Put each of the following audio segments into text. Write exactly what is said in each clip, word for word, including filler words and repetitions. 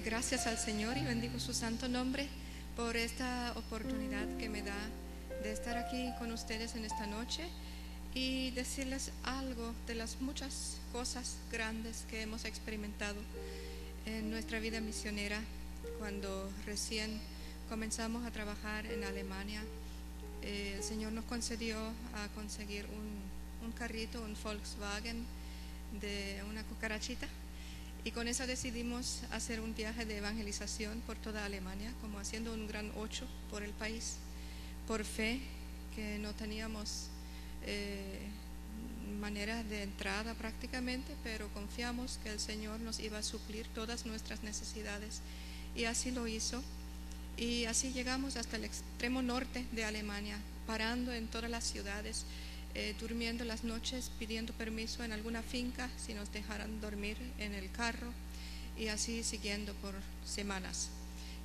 doy gracias al Señor y bendigo su santo nombre por esta oportunidad que me da de estar aquí con ustedes en esta noche y decirles algo de las muchas cosas grandes que hemos experimentado en nuestra vida misionera. Cuando recién comenzamos a trabajar en Alemania, eh, el Señor nos concedió a conseguir un, un carrito, un Volkswagen de una cucarachita, y con eso decidimos hacer un viaje de evangelización por toda Alemania, como haciendo un gran ocho por el país, por fe, que no teníamos eh, maneras de entrada prácticamente, pero confiamos que el Señor nos iba a suplir todas nuestras necesidades, y así lo hizo. Y así llegamos hasta el extremo norte de Alemania, parando en todas las ciudades, eh, durmiendo las noches, pidiendo permiso en alguna finca si nos dejaran dormir en el carro, y así siguiendo por semanas.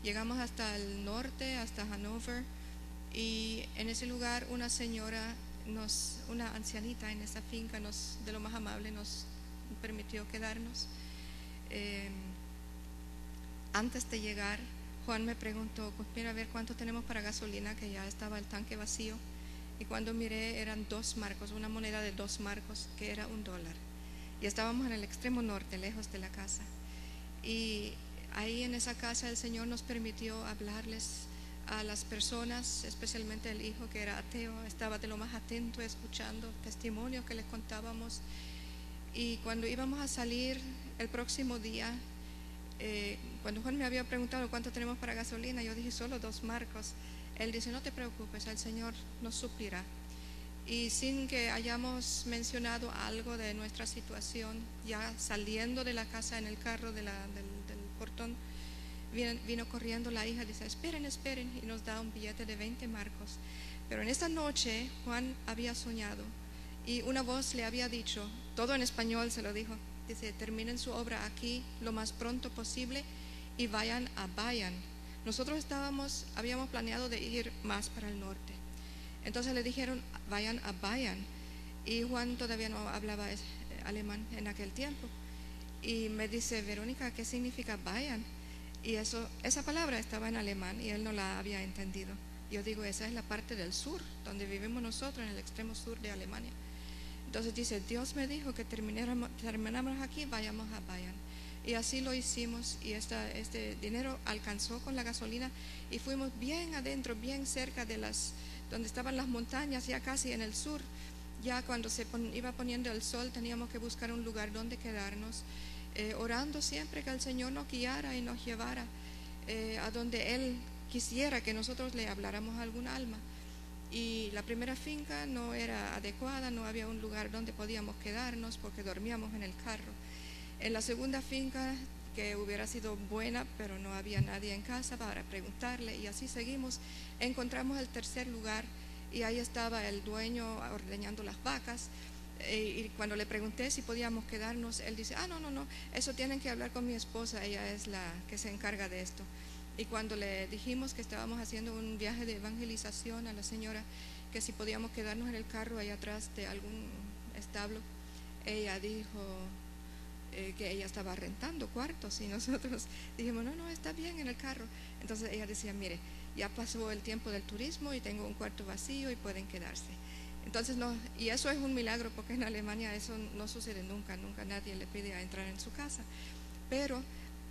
Llegamos hasta el norte, hasta Hanover, y en ese lugar una señora, nos, una ancianita en esa finca, nos, de lo más amable, nos permitió quedarnos. Eh, antes de llegar, Juan me preguntó, pues mira a ver cuánto tenemos para gasolina, que ya estaba el tanque vacío. Y cuando miré, eran dos marcos, una moneda de dos marcos, que era un dólar. Y estábamos en el extremo norte, lejos de la casa. Y ahí en esa casa el Señor nos permitió hablarles a las personas, especialmente el hijo que era ateo. Estaba de lo más atento, escuchando testimonios que les contábamos. Y cuando íbamos a salir el próximo día, Eh, cuando Juan me había preguntado cuánto tenemos para gasolina, yo dije solo dos marcos. Él dice, no te preocupes, el Señor nos suplirá. Y sin que hayamos mencionado algo de nuestra situación, ya saliendo de la casa en el carro de la, del, del portón, vino, vino corriendo la hija, dice, esperen, esperen, y nos da un billete de veinte marcos. Pero en esa noche Juan había soñado y una voz le había dicho, todo en español se lo dijo, dice, terminen su obra aquí lo más pronto posible y vayan a Bayern. Nosotros estábamos, habíamos planeado de ir más para el norte. Entonces le dijeron, vayan a Bayern. Y Juan todavía no hablaba alemán en aquel tiempo. Y me dice, Verónica, ¿qué significa Bayern? Y eso, esa palabra estaba en alemán y él no la había entendido. Yo digo, esa es la parte del sur, donde vivimos nosotros, en el extremo sur de Alemania. Entonces dice, Dios me dijo que termináramos aquí, vayamos a Bayern. Y así lo hicimos, y esta, este dinero alcanzó con la gasolina, y fuimos bien adentro, bien cerca de las, donde estaban las montañas, ya casi en el sur. Ya cuando se pon, iba poniendo el sol, teníamos que buscar un lugar donde quedarnos, eh, orando siempre que el Señor nos guiara y nos llevara eh, a donde Él quisiera que nosotros le habláramos a algún alma. Y la primera finca no era adecuada, no había un lugar donde podíamos quedarnos porque dormíamos en el carro. En la segunda finca, que hubiera sido buena, pero no había nadie en casa para preguntarle, y así seguimos. Encontramos el tercer lugar y ahí estaba el dueño ordeñando las vacas. Y cuando le pregunté si podíamos quedarnos, él dice, ah, no, no, no, eso tienen que hablar con mi esposa, ella es la que se encarga de esto. Y cuando le dijimos que estábamos haciendo un viaje de evangelización a la señora, que si podíamos quedarnos en el carro allá atrás de algún establo, ella dijo eh, que ella estaba rentando cuartos, y nosotros dijimos, no, no, está bien en el carro. Entonces ella decía, mire, ya pasó el tiempo del turismo y tengo un cuarto vacío y pueden quedarse. Entonces, no, y eso es un milagro, porque en Alemania eso no sucede nunca, nunca nadie le pide a entrar en su casa. Pero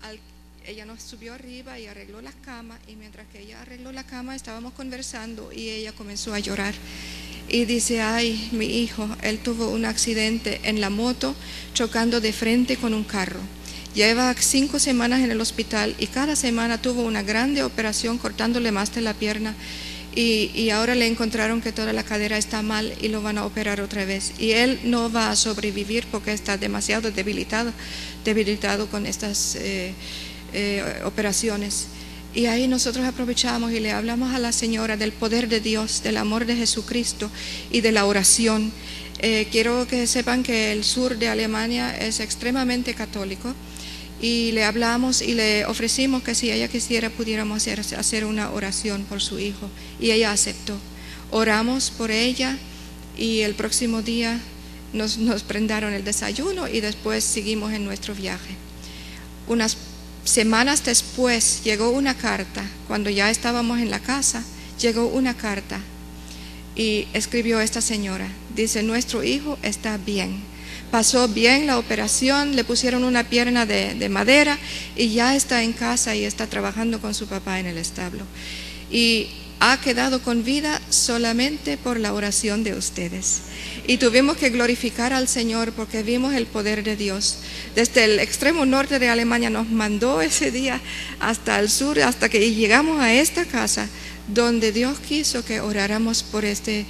al ella nos subió arriba y arregló las camas, y mientras que ella arregló la cama estábamos conversando y ella comenzó a llorar y dice, ay, mi hijo, él tuvo un accidente en la moto chocando de frente con un carro, lleva cinco semanas en el hospital y cada semana tuvo una grande operación cortándole más de la pierna, y, y ahora le encontraron que toda la cadera está mal y lo van a operar otra vez, y él no va a sobrevivir porque está demasiado debilitado, debilitado con estas eh, Eh, operaciones. Y ahí nosotros aprovechamos y le hablamos a la señora del poder de Dios, del amor de Jesucristo y de la oración. Eh, quiero que sepan que el sur de Alemania es extremadamente católico, y le hablamos y le ofrecimos que si ella quisiera pudiéramos hacer, hacer una oración por su hijo, y ella aceptó. Oramos por ella y el próximo día nos, nos prendaron el desayuno y después seguimos en nuestro viaje. Unas Semanas después llegó una carta, cuando ya estábamos en la casa, llegó una carta y escribió esta señora. Dice, nuestro hijo está bien. Pasó bien la operación, le pusieron una pierna de, de madera y ya está en casa y está trabajando con su papá en el establo. Y ha quedado con vida solamente por la oración de ustedes. Y tuvimos que glorificar al Señor porque vimos el poder de Dios. Desde el extremo norte de Alemania nos mandó ese día hasta el sur, hasta que llegamos a esta casa donde Dios quiso que oráramos por este,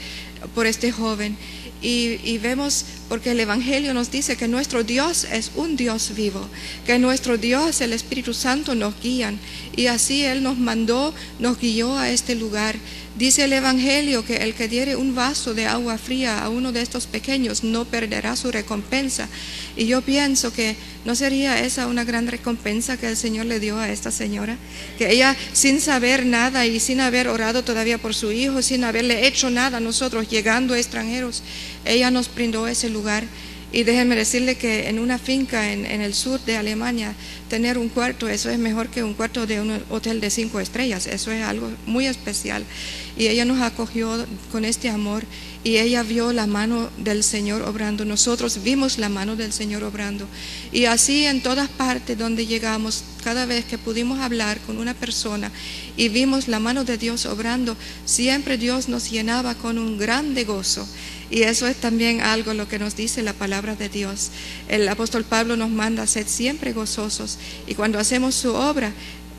por este joven. Y, y vemos, porque el Evangelio nos dice que nuestro Dios es un Dios vivo, que nuestro Dios, el Espíritu Santo, nos guían. Y así Él nos mandó, nos guió a este lugar. Dice el Evangelio que el que diere un vaso de agua fría a uno de estos pequeños no perderá su recompensa. Y yo pienso que no sería esa una gran recompensa que el Señor le dio a esta señora, que ella, sin saber nada y sin haber orado todavía por su hijo, sin haberle hecho nada a nosotros, llegando extranjeros, ella nos brindó ese lugar. Y déjenme decirle que en una finca en, en el sur de Alemania, tener un cuarto, eso es mejor que un cuarto de un hotel de cinco estrellas. Eso es algo muy especial. Y ella nos acogió con este amor y ella vio la mano del Señor obrando. Nosotros vimos la mano del Señor obrando. Y así en todas partes donde llegamos, cada vez que pudimos hablar con una persona y vimos la mano de Dios obrando, siempre Dios nos llenaba con un grande gozo. Y eso es también algo lo que nos dice la palabra de Dios. El apóstol Pablo nos manda a ser siempre gozosos. Y cuando hacemos su obra,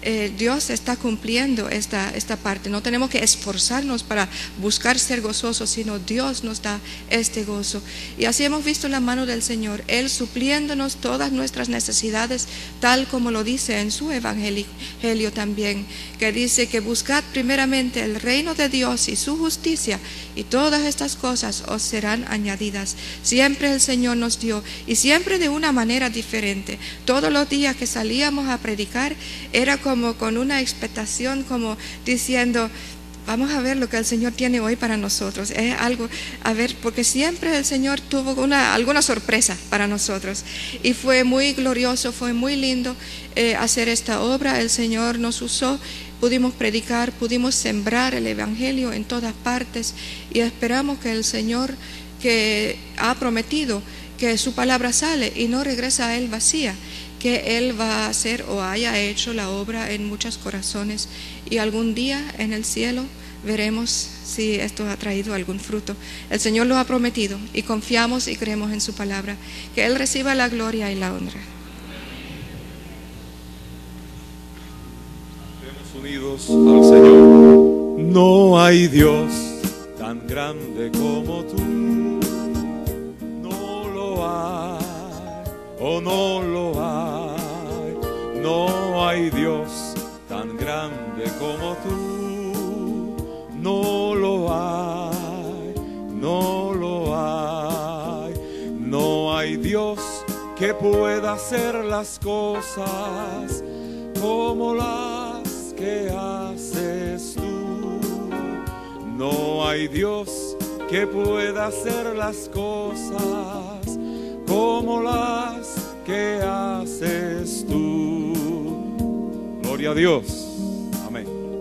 eh, Dios está cumpliendo esta, esta parte. No tenemos que esforzarnos para buscar ser gozosos, sino Dios nos da este gozo. Y así hemos visto la mano del Señor, Él supliéndonos todas nuestras necesidades, tal como lo dice en su evangelio también, que dice que buscad primeramente el reino de Dios y su justicia, y todas estas cosas os serán añadidas. Siempre el Señor nos dio, y siempre de una manera diferente. Todos los días que salíamos a predicar era como con una expectación, como diciendo, vamos a ver lo que el Señor tiene hoy para nosotros. Es algo, a ver, porque siempre el Señor tuvo una, alguna sorpresa para nosotros. Y fue muy glorioso, fue muy lindo eh, hacer esta obra. El Señor nos usó. Pudimos predicar, pudimos sembrar el Evangelio en todas partes y esperamos que el Señor, que ha prometido que su palabra sale y no regresa a Él vacía, que Él va a hacer o haya hecho la obra en muchos corazones y algún día en el cielo veremos si esto ha traído algún fruto. El Señor lo ha prometido y confiamos y creemos en su palabra. Que Él reciba la gloria y la honra. Unidos al Señor. No hay Dios tan grande como tú, no lo hay, oh, no lo hay. No hay Dios tan grande como tú, no lo hay, no lo hay. No hay Dios que pueda hacer las cosas como las ¿qué haces tú? No hay Dios que pueda hacer las cosas como las que haces tú. Gloria a Dios. Amén.